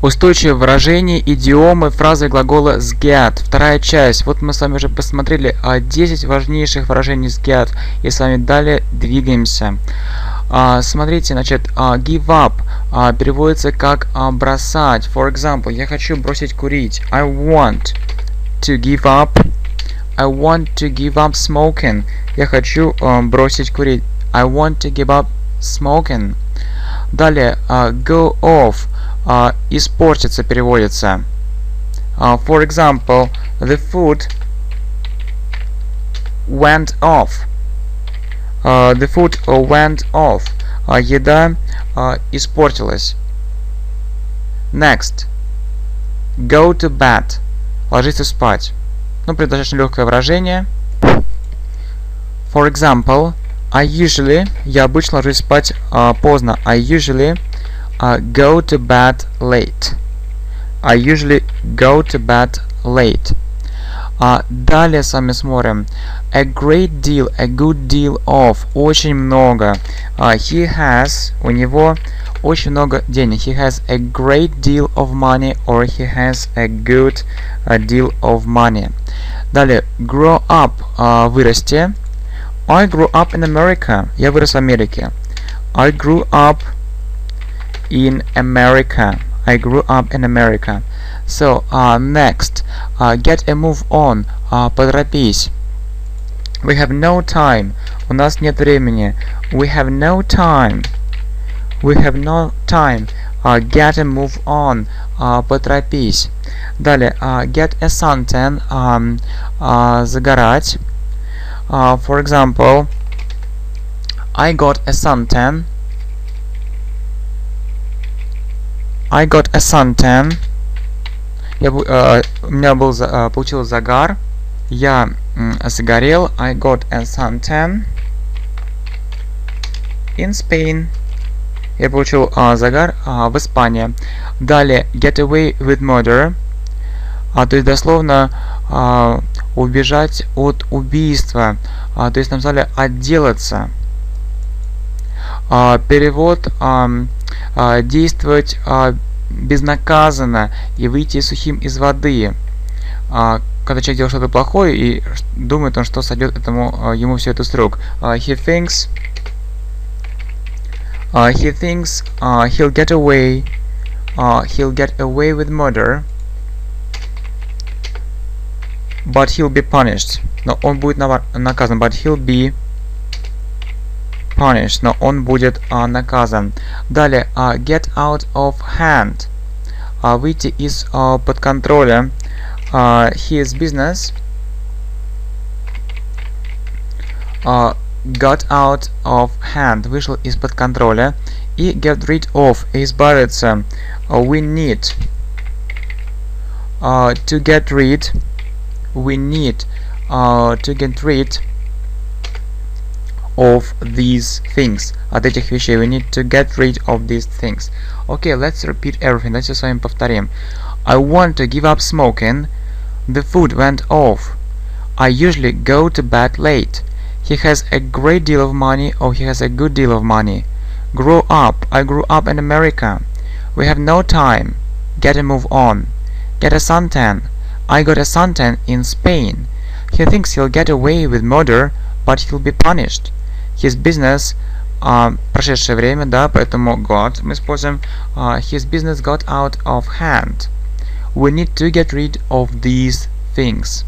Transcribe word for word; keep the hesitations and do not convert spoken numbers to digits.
Устойчивое выражение, идиомы, фразы, глагола «сгеат». Вторая часть. Вот мы с вами уже посмотрели десять важнейших выражений «сгеат». И с вами далее двигаемся. Смотрите, значит, give up переводится как бросать. For example, я хочу бросить курить. I want to give up. I want to give up smoking. Я хочу бросить курить. I want to give up smoking. Далее, go off. Uh, испортится переводится. Uh, for example, the food went off. Uh, the food went off. Uh, еда uh, испортилась. Next. Go to bed. Ложиться спать. Ну, достаточно легкое выражение. For example, I usually, я обычно ложусь спать uh, поздно. I usually Uh, go to bed late. I usually go to bed late. Uh, далее с вами смотрим. A great deal, a good deal of. Очень много. Uh, he has, у него очень много денег. He has a great deal of money, or he has a good uh, deal of money. Далее, grow up, uh, вырасти. I grew up in America. Я вырос в Америке. I grew up in America. I grew up in America. So, uh, next, uh, get a move on. Uh, поторопись. We have no time. У нас нет времени. We have no time. We have no time. Uh, get a move on. Uh, поторопись. Далее, uh, get a suntan. Um, uh, загорать. Uh, for example, I got a suntan. I got a suntan. Я, uh, у меня был, uh, получил загар. Я mm, загорел. I got a suntan in Spain. Я получил uh, загар uh, в Испании. Далее, get away with murder. Uh, то есть, дословно, uh, убежать от убийства. Uh, то есть, нам сказали отделаться. Uh, перевод... Um, Uh, действовать uh, безнаказанно и выйти сухим из воды. Uh, когда человек делает что-то плохое и думает, он что сойдет этому, uh, ему все это с рук. Uh, he thinks, uh, he thinks uh, he'll get away, uh, he'll get away with murder, but he'll be punished. Но он будет наказан, but he'll be punished, но он будет uh, наказан. Далее, uh, get out of hand. Uh, выйти из uh, под контроля. Uh, his business uh, got out of hand. Вышел из-под контроля. И get rid of. Избавиться. Uh, we need. Uh, to get rid. We need uh, to get rid of these things. От этих вещей. We need to get rid of these things. Okay, let's repeat everything. Let's с вами повторим. I want to give up smoking. The food went off. I usually go to bed late. He has a great deal of money, or he has a good deal of money. Grow up. I grew up in America. We have no time. Get a move on. Get a suntan. I got a suntan in Spain. He thinks he'll get away with murder, but he'll be punished. His business, uh, прошедшее время, да, поэтому got мы используем. Uh, his business got out of hand. We need to get rid of these things.